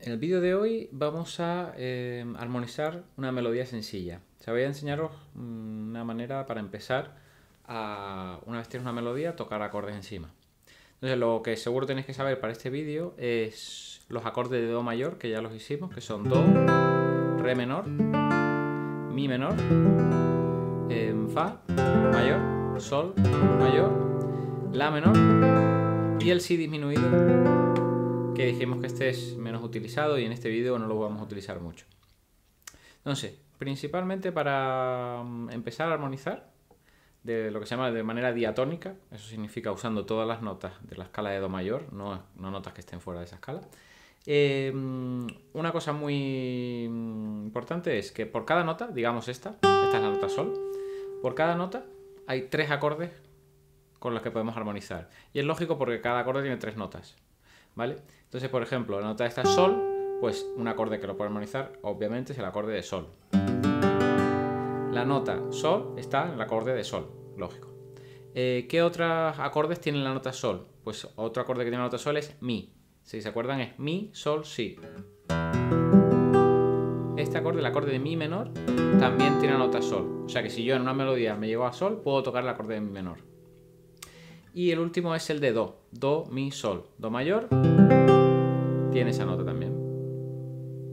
En el vídeo de hoy vamos a armonizar una melodía sencilla. O sea, voy a enseñaros una manera para empezar a, una vez tienes una melodía, tocar acordes encima. Entonces, lo que seguro tenéis que saber para este vídeo es los acordes de Do mayor, que ya los hicimos, que son Do, Re menor, Mi menor, Fa mayor, Sol mayor, La menor y el Si disminuido, que dijimos que este es menos utilizado y en este vídeo no lo vamos a utilizar mucho. Entonces, principalmente para empezar a armonizar de lo que se llama de manera diatónica, eso significa usando todas las notas de la escala de Do mayor, no notas que estén fuera de esa escala. Una cosa muy importante es que por cada nota, digamos esta es la nota Sol, por cada nota hay tres acordes con los que podemos armonizar. Y es lógico porque cada acorde tiene tres notas, ¿vale? Entonces, por ejemplo, la nota esta es Sol, pues un acorde que lo puede armonizar, obviamente, es el acorde de Sol. La nota Sol está en el acorde de Sol, lógico. ¿Qué otros acordes tiene la nota Sol? Pues otro acorde que tiene la nota Sol es Mi. Si se acuerdan, es Mi, Sol, Si. Este acorde, el acorde de Mi menor, también tiene la nota Sol. O sea que si yo en una melodía me llevo a Sol, puedo tocar el acorde de Mi menor. Y el último es el de Do, Do, Mi, Sol. Do mayor tiene esa nota también,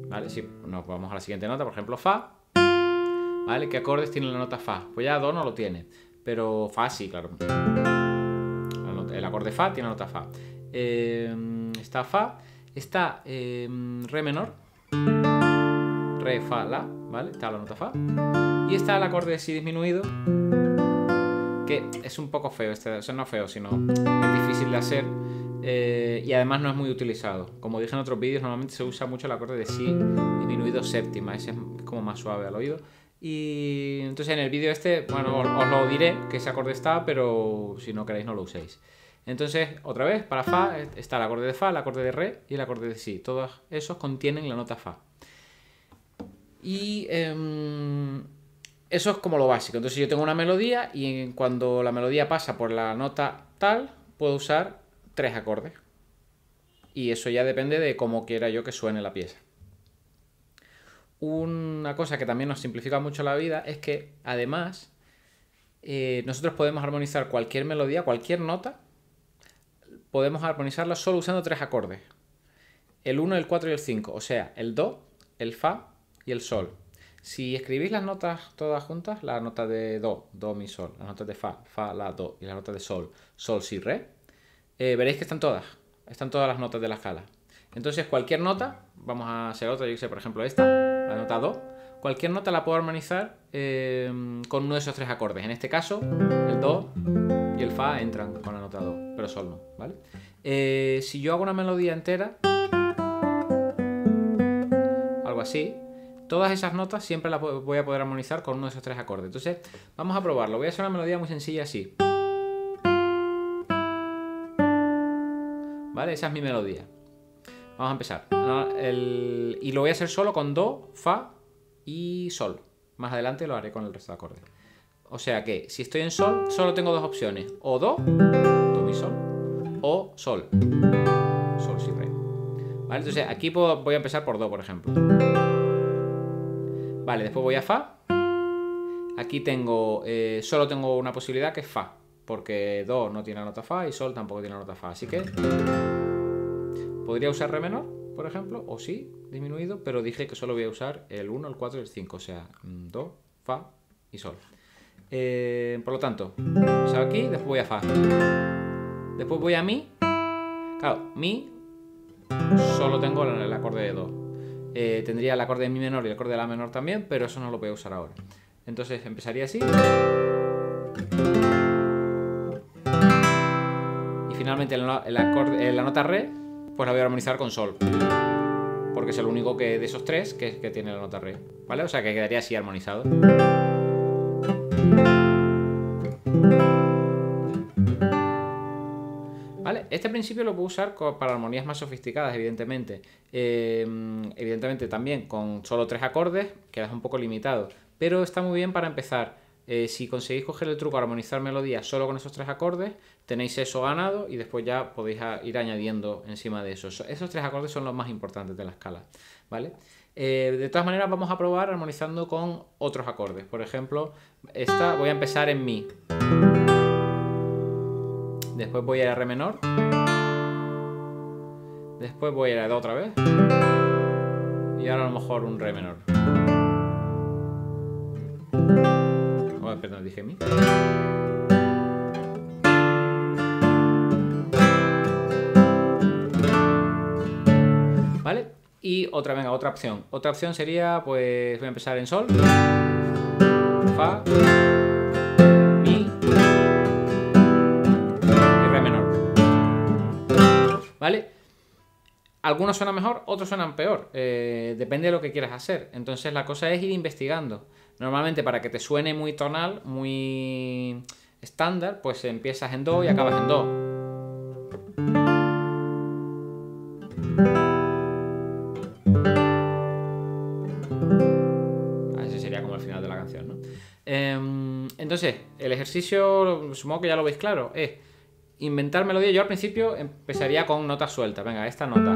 ¿vale? Si nos vamos a la siguiente nota, por ejemplo, Fa, ¿vale? ¿Qué acordes tiene la nota Fa? Pues ya Do no lo tiene, pero Fa sí, claro. El acorde Fa tiene la nota Fa. Está Fa, está Re menor, Re, Fa, La, ¿vale? Está la nota Fa. Y está el acorde de Si disminuido, que es un poco feo, o sea, no feo, sino es difícil de hacer y además no es muy utilizado. Como dije en otros vídeos, normalmente se usa mucho el acorde de Si disminuido séptima, ese es como más suave al oído. Y entonces en el vídeo este, bueno, os lo diré que ese acorde está, pero si no queréis no lo uséis. Entonces, otra vez, para Fa está el acorde de Fa, el acorde de Re y el acorde de Si. Todos esos contienen la nota Fa. Y eso es como lo básico. Entonces yo tengo una melodía y cuando la melodía pasa por la nota tal, puedo usar tres acordes. Y eso ya depende de cómo quiera yo que suene la pieza. Una cosa que también nos simplifica mucho la vida es que, además, nosotros podemos armonizar cualquier melodía, cualquier nota, podemos armonizarla solo usando tres acordes. El 1, el 4 y el 5. O sea, el Do, el Fa y el Sol. Si escribís las notas todas juntas, la nota de Do, Do, Mi, Sol, las notas de Fa, Fa, La, Do y las notas de Sol, Sol, Si, Re, veréis que están todas las notas de la escala. Entonces cualquier nota, vamos a hacer otra, yo sé, por ejemplo esta, la nota Do, cualquier nota la puedo armonizar con uno de esos tres acordes. En este caso, el Do y el Fa entran con la nota Do, pero Sol no, ¿vale? Si yo hago una melodía entera, algo así, todas esas notas siempre las voy a poder armonizar con uno de esos tres acordes. Entonces, vamos a probarlo. Voy a hacer una melodía muy sencilla así. ¿Vale? Esa es mi melodía. Vamos a empezar. Y lo voy a hacer solo con Do, Fa y Sol. Más adelante lo haré con el resto de acordes. O sea que, si estoy en Sol, solo tengo dos opciones. O Do, Do, Mi, Sol. O Sol. Sol, Si, Re. ¿Vale? Entonces, aquí voy a empezar por Do, por ejemplo. Vale, después voy a Fa. Aquí tengo solo tengo una posibilidad que es Fa, porque Do no tiene la nota Fa y Sol tampoco tiene la nota Fa. Así que podría usar Re menor, por ejemplo, o Si disminuido, pero dije que solo voy a usar el 1, el 4 y el 5, o sea, Do, Fa y Sol. Por lo tanto, o sea, aquí, después voy a Fa. Después voy a Mi. Claro, Mi solo tengo el acorde de Do. Tendría el acorde de Mi menor y el acorde de La menor también, pero eso no lo voy a usar ahora. Entonces empezaría así. Y finalmente la nota Re, pues la voy a armonizar con Sol. Porque es el único que de esos tres que tiene la nota Re. ¿Vale? O sea que quedaría así armonizado. ¿Vale? Este principio lo puedo usar para armonías más sofisticadas, evidentemente. Evidentemente también con solo tres acordes quedas un poco limitado, pero está muy bien para empezar Si conseguís coger el truco armonizar melodía solo con esos tres acordes, tenéis eso ganado y después ya podéis ir añadiendo encima de eso. Esos tres acordes son los más importantes de la escala, ¿vale? De todas maneras vamos a probar armonizando con otros acordes. Por ejemplo, esta voy a empezar en Mi. Después voy a ir a Re menor. Después voy a ir a Do otra vez. Y ahora a lo mejor un Re menor. Oh, perdón, dije Mi. ¿Vale? Y otra opción. Otra opción sería, pues, voy a empezar en Sol, Fa, Mi y Re menor. ¿Vale? Algunos suenan mejor, otros suenan peor. Depende de lo que quieras hacer. Entonces la cosa es ir investigando. Normalmente para que te suene muy tonal, muy estándar, pues empiezas en Do y acabas en Do. Ese sería como el final de la canción, ¿no? Entonces, el ejercicio, supongo que ya lo veis claro, es inventar melodía. Yo al principio empezaría con notas sueltas. Venga, esta nota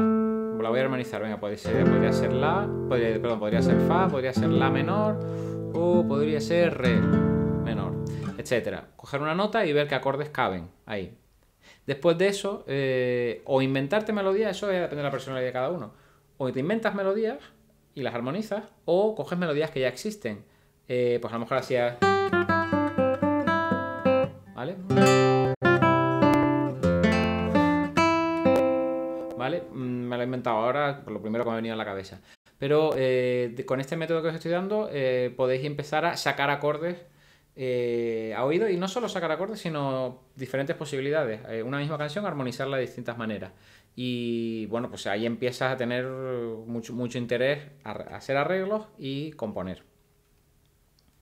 la voy a armonizar, venga, podría ser La, podría ser Fa, podría ser La menor o podría ser Re menor, etcétera. Coger una nota y ver qué acordes caben ahí. Después de eso, o inventarte melodía, eso depende de la personalidad de cada uno. O te inventas melodías y las armonizas, o coges melodías que ya existen. Pues a lo mejor hacías... ¿Vale? ¿Vale? Me lo he inventado ahora, por lo primero que me ha venido a la cabeza. Pero con este método que os estoy dando podéis empezar a sacar acordes a oído, y no solo sacar acordes, sino diferentes posibilidades. Una misma canción, armonizarla de distintas maneras. Y bueno, pues ahí empiezas a tener mucho interés a hacer arreglos y componer.